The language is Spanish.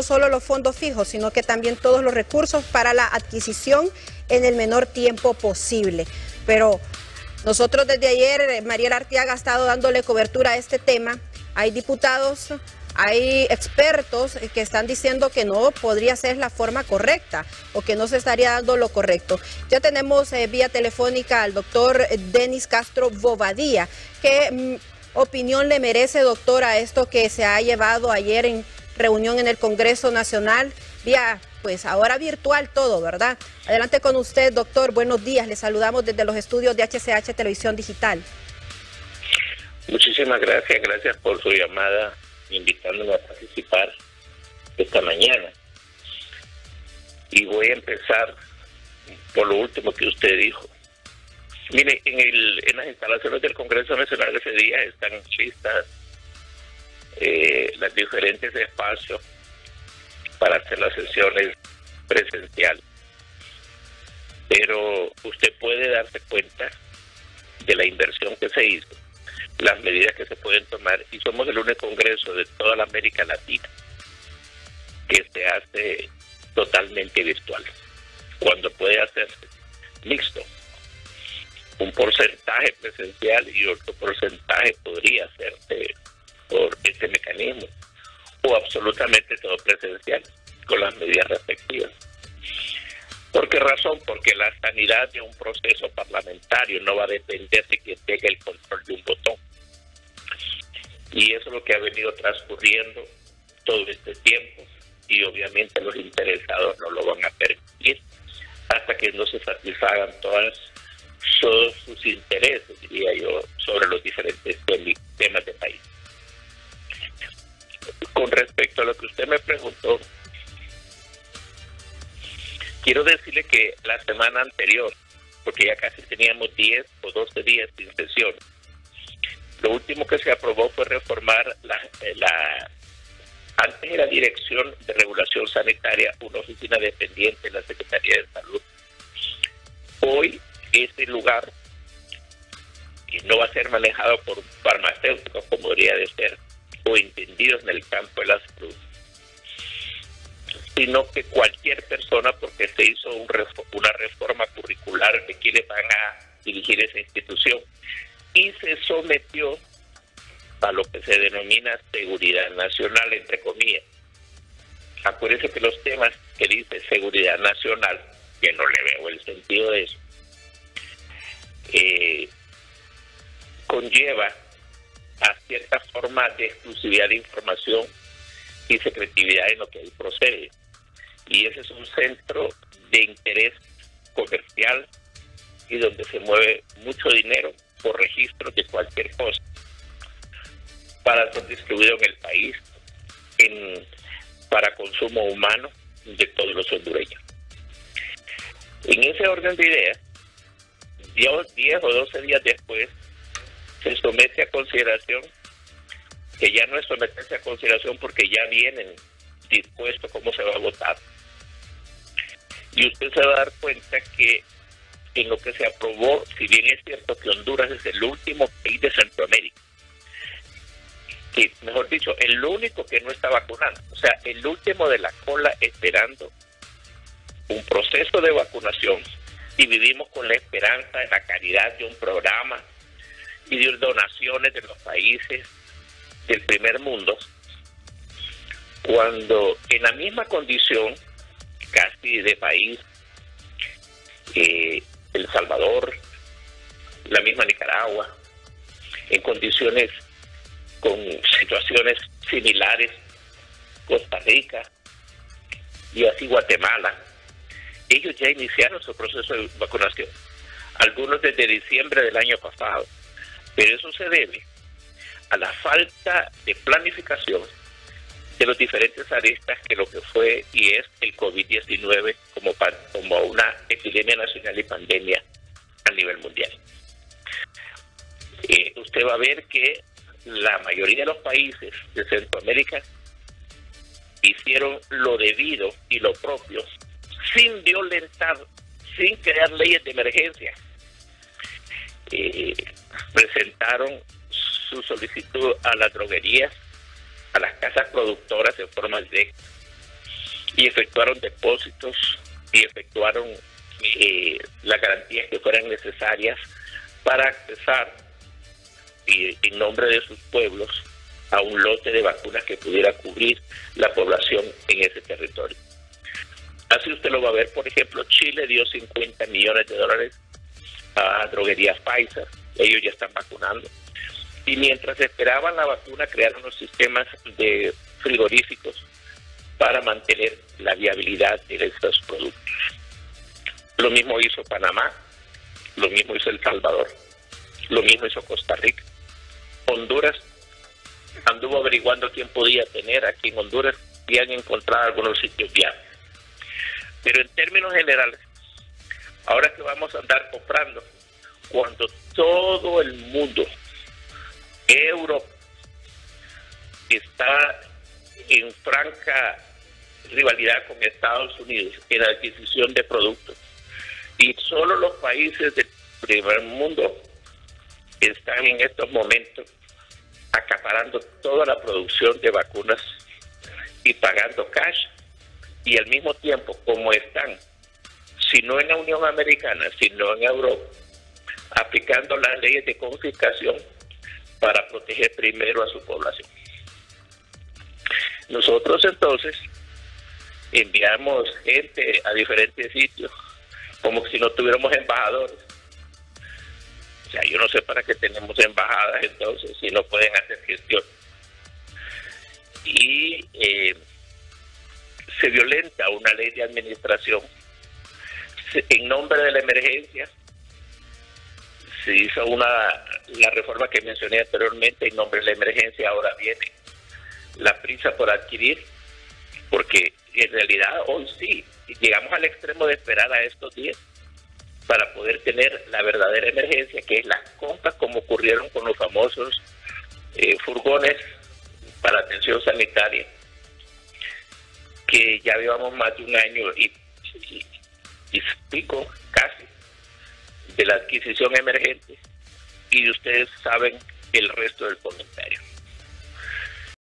no solo los fondos fijos, sino que también todos los recursos para la adquisición en el menor tiempo posible. Pero nosotros desde ayer, Mariela Artiaga ha estado dándole cobertura a este tema. Hay diputados, hay expertos que están diciendo que no podría ser la forma correcta o que no se estaría dando lo correcto. Ya tenemos vía telefónica al doctor Denis Castro Bobadilla. ¿Qué opinión le merece, doctor, a esto que se ha llevado ayer en reunión en el Congreso Nacional? Vía, pues ahora virtual todo, ¿verdad? Adelante con usted, doctor. Buenos días. Le saludamos desde los estudios de HCH Televisión Digital. Muchísimas gracias. Gracias por su llamada, invitándome a participar esta mañana. Y voy a empezar por lo último que usted dijo. Mire, en las instalaciones del Congreso Nacional ese día están listas los diferentes espacios para hacer las sesiones presenciales. Pero usted puede darse cuenta de la inversión que se hizo, las medidas que se pueden tomar, y somos el único congreso de toda la América Latina que se hace totalmente virtual, cuando puede hacerse mixto, un porcentaje presencial y otro porcentaje podría hacerse por este mecanismo, o absolutamente todo presencial con las medidas respectivas. ¿Por qué razón? Porque la sanidad de un proceso parlamentario no va a depender de quien tenga el control de un botón. Y eso es lo que ha venido transcurriendo todo este tiempo, y obviamente los interesados no lo van a permitir hasta que no se satisfagan todos sus intereses, diría yo, sobre los diferentes temas del país. Con respecto a lo que usted me preguntó, quiero decirle que la semana anterior, porque ya casi teníamos 10 o 12 días sin sesión, lo último que se aprobó fue reformar antes era Dirección de Regulación Sanitaria, una oficina dependiente de la Secretaría de Salud. Hoy ese lugar no va a ser manejado por farmacéuticos, como debería de ser, o entendidos en el campo de la salud, sino que cualquier persona, porque se hizo una reforma curricular de quienes van a dirigir esa institución, y se sometió a lo que se denomina seguridad nacional, entre comillas. Acuérdense que los temas que dice seguridad nacional, que no le veo el sentido de eso, conlleva a cierta forma de exclusividad de información y secretividad en lo que ahí procede. Y ese es un centro de interés comercial y donde se mueve mucho dinero por registro de cualquier cosa para ser distribuido en el país para consumo humano de todos los hondureños. En ese orden de ideas, 10 o 12 días después, se somete a consideración, que ya no es someterse a consideración porque ya vienen dispuestos cómo se va a votar. Y usted se va a dar cuenta que en lo que se aprobó, si bien es cierto que Honduras es el último país de Centroamérica, que mejor dicho, el único que no está vacunando, o sea, el último de la cola esperando un proceso de vacunación, y vivimos con la esperanza en la caridad de un programa y de donaciones de los países del primer mundo, cuando en la misma condición casi de país, El Salvador, la misma Nicaragua, en condiciones con situaciones similares, Costa Rica y así Guatemala, ellos ya iniciaron su proceso de vacunación, algunos desde diciembre del año pasado, pero eso se debe a la falta de planificación de los diferentes aristas que lo que fue y es el COVID-19 como una epidemia nacional y pandemia a nivel mundial. Usted va a ver que la mayoría de los países de Centroamérica hicieron lo debido y lo propio, sin violentar, sin crear leyes de emergencia. Presentaron su solicitud a las droguerías, a las casas productoras en forma directa, y efectuaron depósitos y efectuaron las garantías que fueran necesarias para accesar en nombre de sus pueblos a un lote de vacunas que pudiera cubrir la población en ese territorio. Así usted lo va a ver, por ejemplo, Chile dio $50 millones a droguería Pfizer, ellos ya están vacunando. Y mientras esperaban la vacuna, crearon los sistemas de frigoríficos para mantener la viabilidad de estos productos. Lo mismo hizo Panamá, lo mismo hizo El Salvador, lo mismo hizo Costa Rica. Honduras anduvo averiguando quién podía tener aquí en Honduras y han encontrado algunos sitios viables. Pero en términos generales, ahora que vamos a andar comprando, cuando todo el mundo, Europa, está en franca rivalidad con Estados Unidos en la adquisición de productos, y solo los países del primer mundo están en estos momentos acaparando toda la producción de vacunas y pagando cash, y al mismo tiempo, como están, si no en la Unión Americana, sino en Europa, aplicando las leyes de confiscación para proteger primero a su población. Nosotros entonces enviamos gente a diferentes sitios, como si no tuviéramos embajadores. O sea, yo no sé para qué tenemos embajadas entonces, si no pueden hacer gestión. Y se violenta una ley de administración. En nombre de la emergencia, se hizo la reforma que mencioné anteriormente, en nombre de la emergencia ahora viene la prisa por adquirir, porque en realidad hoy sí, llegamos al extremo de esperar a estos días para poder tener la verdadera emergencia, que es las compras como ocurrieron con los famosos furgones para atención sanitaria, que ya llevamos más de un año y pico casi de la adquisición emergente, y ustedes saben el resto del comentario.